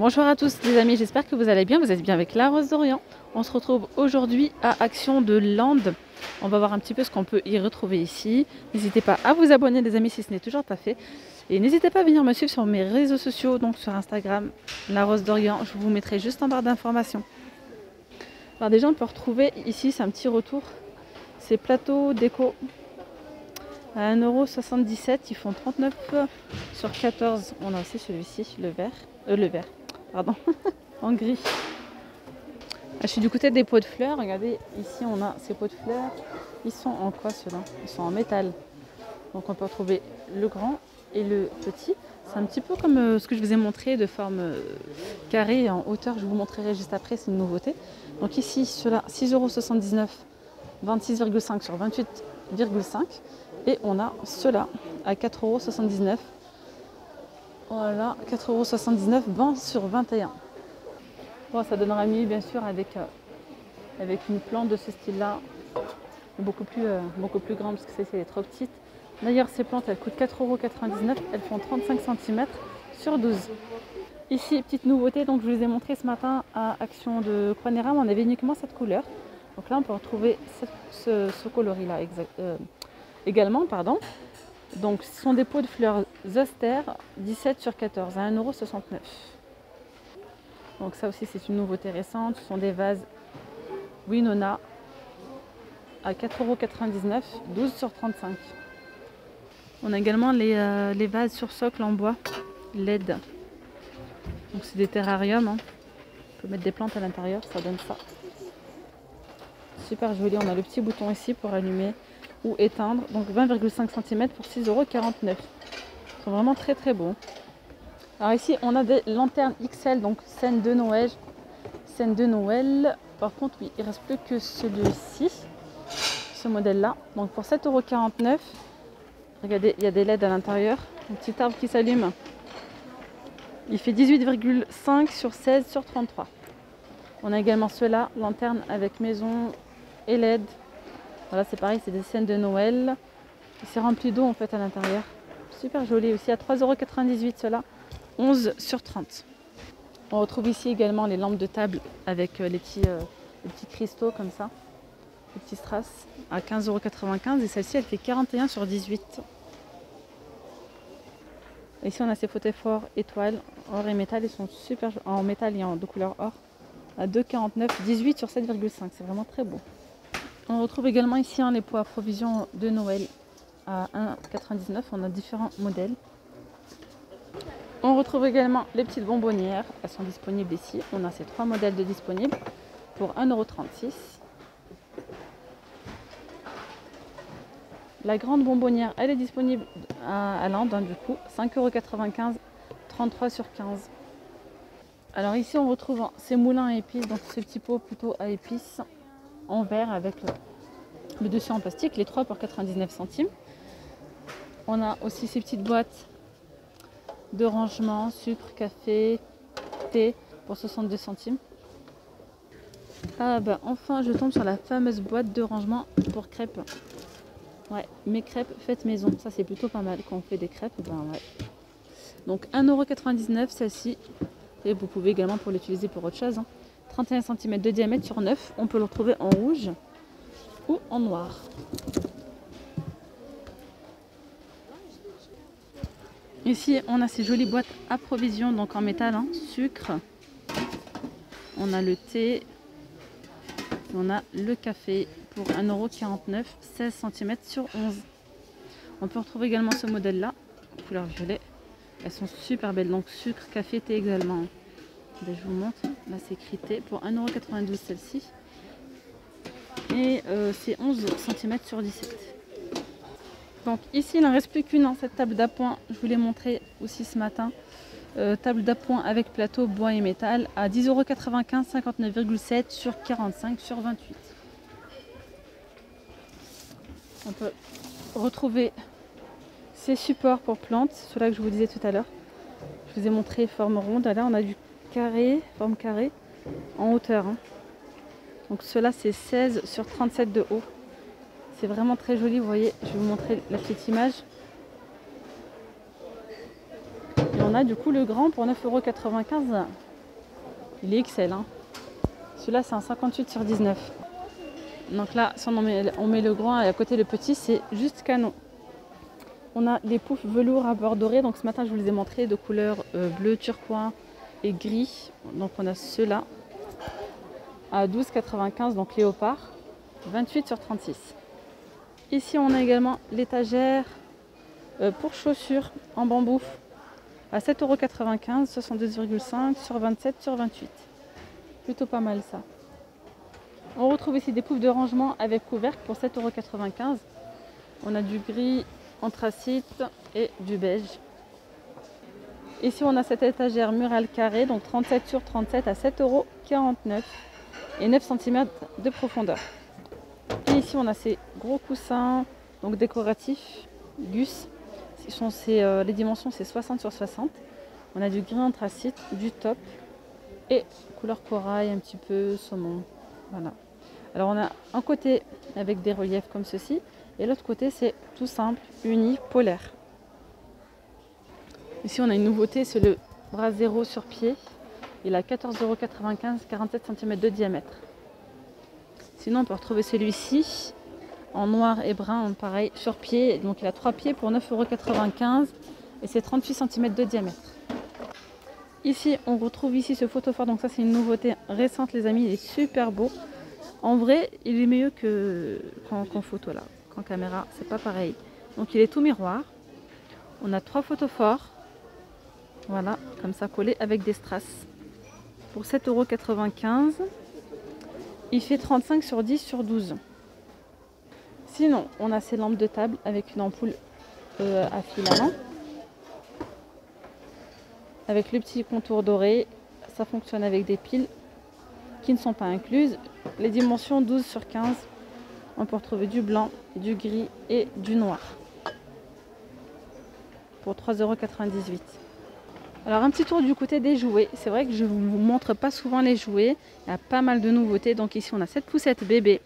Bonjour à tous les amis, j'espère que vous allez bien, vous êtes bien avec La Rose d'Orient. On se retrouve aujourd'hui à Action de Land. On va voir un petit peu ce qu'on peut y retrouver ici. N'hésitez pas à vous abonner les amis si ce n'est toujours pas fait. Et n'hésitez pas à venir me suivre sur mes réseaux sociaux, donc sur Instagram, La Rose d'Orient. Je vous mettrai juste en barre d'informations. Alors déjà on peut retrouver ici, c'est un petit retour, ces plateaux déco à 1,77 €. Ils font 39 sur 14. On a aussi celui-ci, le vert, pardon, en gris. Je suis du côté des pots de fleurs. Regardez, ici on a ces pots de fleurs. Ils sont en quoi ceux-là? Ils sont en métal. Donc on peut retrouver le grand et le petit. C'est un petit peu comme ce que je vous ai montré de forme carrée et en hauteur. Je vous montrerai juste après, c'est une nouveauté. Donc ici, ceux-là, 6,79 €, 26,5 sur 28,5. Et on a ceux-là à 4,79 €. Voilà, 4,79 € ban sur 21. Bon, ça donnera mieux bien sûr avec une plante de ce style-là, beaucoup plus grande parce que celle-ci est trop petite. D'ailleurs, ces plantes, elles coûtent 4,99 €, elles font 35 cm sur 12. Ici, petite nouveauté, donc je vous les ai montré ce matin à Action de Kwanera, on avait uniquement cette couleur. Donc là, on peut retrouver ce coloris-là également, pardon. Donc, ce sont des pots de fleurs Zoster, 17 sur 14 à 1,69 €. Donc ça aussi c'est une nouveauté récente, ce sont des vases Winona à 4,99 €, 12 sur 35. On a également les vases sur socle en bois LED. Donc c'est des terrariums, hein. On peut mettre des plantes à l'intérieur, ça donne ça. Super joli, on a le petit bouton ici pour allumer ou éteindre. Donc 20,5 cm pour 6,49 €. Ils sont vraiment très très beaux. Alors ici on a des lanternes XL, donc scène de Noël. Par contre oui, il ne reste plus que celui-ci, ce modèle là, donc pour 7,49 €. Regardez, il y a des LED à l'intérieur, un petit arbre qui s'allume. Il fait 18,5 sur 16 sur 33. On a également ceux-là, lanterne avec maison et LED. Voilà, c'est pareil, c'est des scènes de Noël. Il s'est rempli d'eau en fait à l'intérieur. Super joli aussi, à 3,98 € ceux-là. 11 sur 30. On retrouve ici également les lampes de table avec les petits cristaux comme ça, les petits strass à 15,95 € et celle-ci elle fait 41 sur 18. Ici on a ces photophores étoiles or et métal, ils sont super en métal et en de couleur or à 2,49 €, 18 sur 7,5, c'est vraiment très beau. On retrouve également ici les pots à provision de Noël à 1,99 €, on a différents modèles. On retrouve également les petites bonbonnières, elles sont disponibles ici. On a ces trois modèles de disponibles pour 1,36 €. La grande bonbonnière, elle est disponible à Land, du coup, 5,95 €, 33 sur 15. Alors ici, on retrouve ces moulins à épices, donc ces petits pots plutôt à épices en verre avec le dessus en plastique, les trois pour 99 centimes. On a aussi ces petites boîtes de rangement, sucre, café, thé pour 62 centimes. Ah bah enfin je tombe sur la fameuse boîte de rangement pour crêpes. Ouais, mes crêpes faites maison, ça c'est plutôt pas mal quand on fait des crêpes, ben ouais. Donc 1,99 € celle-ci, et vous pouvez également pour l'utiliser pour autre chose, hein. 31 cm de diamètre sur 9, on peut le retrouver en rouge ou en noir. Ici, on a ces jolies boîtes à provision, donc en métal, hein, sucre, on a le thé, on a le café pour 1,49 €, 16 cm sur 11. On peut retrouver également ce modèle-là, couleur violet. Elles sont super belles, donc sucre, café, thé également. Là, je vous montre, là c'est écrit thé pour 1,92 € celle-ci. Et c'est 11 cm sur 17. Donc ici il n'en reste plus qu'une, hein, cette table d'appoint, je vous l'ai montré aussi ce matin. Table d'appoint avec plateau, bois et métal à 10,95 €, 59,7 sur 45 sur 28. On peut retrouver ces supports pour plantes, ceux-là que je vous disais tout à l'heure. Je vous ai montré forme ronde, là on a du carré, forme carrée en hauteur. Hein. Donc ceux-là c'est 16 sur 37 de haut. C'est vraiment très joli, vous voyez, je vais vous montrer la petite image. Et on a du coup le grand pour 9,95 €, Il est excellent. Celui-là, c'est un 58/19. Donc là, si on met le grand et à côté le petit, c'est juste canon. On a des poufs velours à bord doré. Donc ce matin, je vous les ai montrés de couleur bleu, turquoise et gris. Donc on a ceux-là à 12,95, donc léopard, 28/36. Ici, on a également l'étagère pour chaussures en bambou à 7,95 €, 72,5/27/28. Plutôt pas mal ça. On retrouve ici des poufs de rangement avec couvercle pour 7,95 €. On a du gris, anthracite et du beige. Ici, on a cette étagère murale carrée, donc 37/37 à 7,49 € et 9 cm de profondeur. Et ici, on a ces gros coussins donc décoratifs, gus. Les dimensions, c'est 60/60. On a du gris anthracite, du top et couleur corail, un petit peu saumon. Voilà. Alors, on a un côté avec des reliefs comme ceci et l'autre côté, c'est tout simple, uni, polaire. Ici, on a une nouveauté, c'est le bras zéro sur pied. Il a 14,95 €, 47 cm de diamètre. Sinon, on peut retrouver celui-ci en noir et brun, pareil, sur pied. Donc, il a 3 pieds pour 9,95 € et c'est 38 cm de diamètre. Ici, on retrouve ici ce photophore. Donc ça, c'est une nouveauté récente, les amis. Il est super beau. En vrai, il est mieux qu'en photo, là. Qu'en caméra, c'est pas pareil. Donc, il est tout miroir. On a 3 photophores. Voilà, comme ça, collé avec des strass. Pour 7,95 €. Il fait 35/10/12. Sinon, on a ces lampes de table avec une ampoule à filament. Avec le petit contour doré, ça fonctionne avec des piles qui ne sont pas incluses. Les dimensions 12/15. On peut retrouver du blanc, du gris et du noir. Pour 3,98 €. Alors un petit tour du côté des jouets. C'est vrai que je ne vous montre pas souvent les jouets. Il y a pas mal de nouveautés. Donc ici on a cette poussette bébé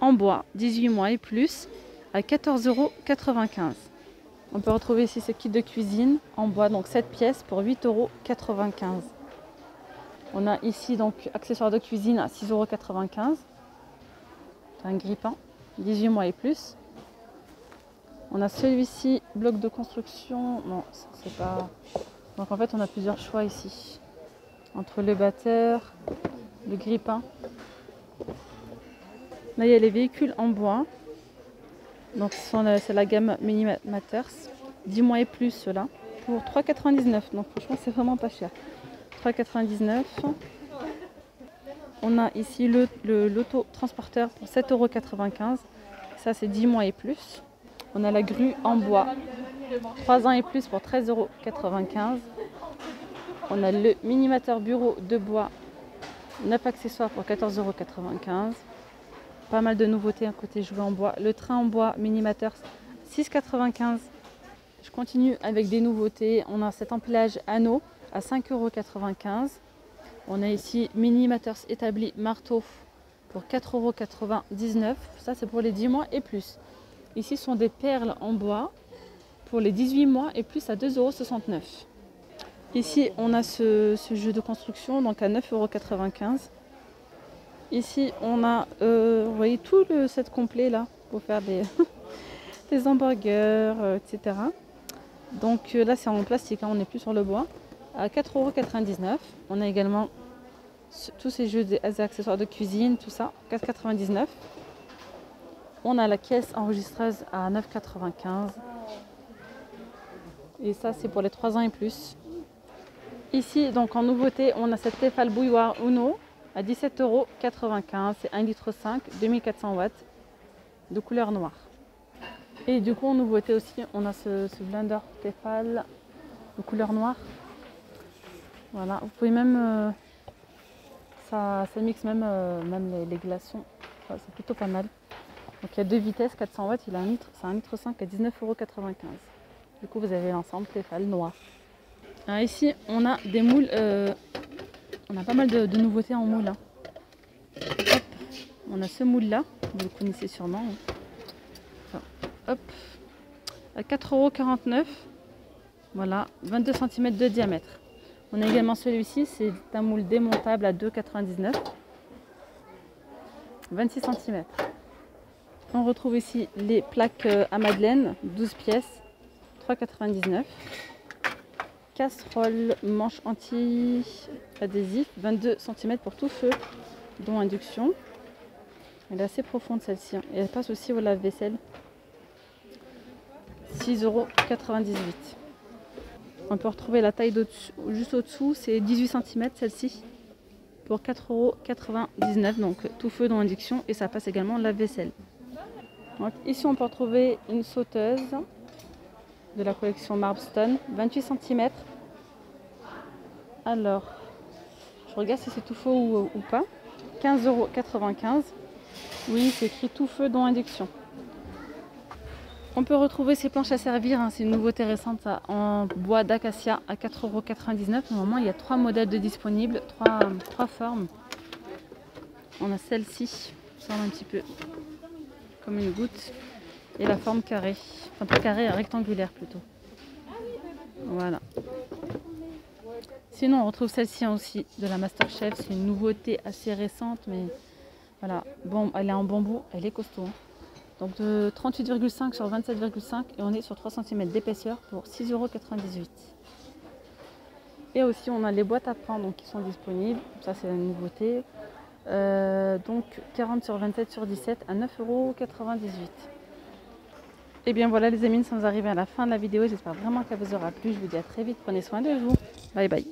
en bois, 18 mois et plus, à 14,95 €. On peut retrouver ici ce kit de cuisine en bois, donc 7 pièces pour 8,95 €. On a ici donc accessoires de cuisine à 6,95 €. Un grippin, 18 mois et plus. On a celui-ci, bloc de construction. Non, c'est pas... Donc en fait, on a plusieurs choix ici. Entre le batteur, le grippin. Là, il y a les véhicules en bois. Donc c'est la gamme Mini Matters. 10 mois et plus, ceux-là. Pour 3,99 €. Donc franchement, c'est vraiment pas cher. 3,99 €. On a ici l'auto-transporteur pour 7,95 €. Ça, c'est 10 mois et plus. On a la grue en bois. 3 ans et plus pour 13,95 €. On a le minimateur bureau de bois, 9 accessoires pour 14,95 €. Pas mal de nouveautés à côté jouets en bois. Le train en bois minimateur, 6,95 €. Je continue avec des nouveautés. On a cet empilage anneau à 5,95 €. On a ici minimateurs établi marteau pour 4,99 €. Ça, c'est pour les 10 mois et plus. Ici, ce sont des perles en bois. Pour les 18 mois et plus à 2,69 €. Ici, on a ce jeu de construction, donc à 9,95 €. Ici, on a, vous voyez, tout le set complet là, pour faire des hamburgers, etc. Donc là, c'est en plastique, hein, on n'est plus sur le bois. À 4,99 €. On a également tous ces jeux des accessoires de cuisine, tout ça, 4,99 €. On a la caisse enregistreuse à 9,95 €. Et ça, c'est pour les 3 ans et plus. Ici, donc en nouveauté, on a cette Tefal bouilloire Uno à 17,95 €. C'est 1,5 litre, 2400 watts de couleur noire. Et du coup, en nouveauté aussi, on a ce blender Tefal de couleur noire. Voilà, vous pouvez même... ça mixe même les glaçons. Enfin, c'est plutôt pas mal. Donc il y a 2 vitesses, 400 watts, il a 1 litre, c'est 1,5 litre à 19,95 €. Du coup, vous avez l'ensemble Tefal noir. Alors ici, on a des moules. On a pas mal de nouveautés en moules. Hein. Hop, on a ce moule-là. Vous le connaissez sûrement. Hein. Enfin, hop, à 4,49 €. Voilà, 22 cm de diamètre. On a également celui-ci, c'est un moule démontable à 2,99 €, 26 cm. On retrouve ici les plaques à madeleine, 12 pièces, 3,99 €. Casserole, manche anti-adhésif, 22 cm pour tout feu, dont induction. Elle est assez profonde celle-ci, hein, et elle passe aussi au lave-vaisselle, 6,98 €. On peut retrouver la taille juste au-dessous, c'est 18 cm celle-ci, pour 4,99 €, donc tout feu dont induction, et ça passe également au lave-vaisselle. Donc, ici on peut retrouver une sauteuse de la collection Marbstone, 28 cm. Alors, je regarde si c'est tout feu ou pas. 15,95 €. Oui, c'est écrit tout feu dont induction. On peut retrouver ces planches à servir, hein, c'est une nouveauté récente, ça, en bois d'acacia à 4,99 €. Normalement, il y a 3 modèles de disponibles, 3 formes. On a celle-ci, ça ressemble un petit peu comme une goutte. Et la forme carrée, enfin pas carrée, rectangulaire plutôt. Voilà. Sinon on retrouve celle-ci aussi de la Masterchef, c'est une nouveauté assez récente, mais voilà, bon, elle est en bambou, elle est costaud. Hein. Donc de 38,5 sur 27,5 et on est sur 3 cm d'épaisseur pour 6,98 €. Et aussi on a les boîtes à pain donc, qui sont disponibles, ça c'est la nouveauté. Donc 40 sur 27 sur 17 à 9,98 €. Et bien voilà les amis, nous sommes arrivés à la fin de la vidéo. J'espère vraiment qu'elle vous aura plu. Je vous dis à très vite. Prenez soin de vous. Bye bye.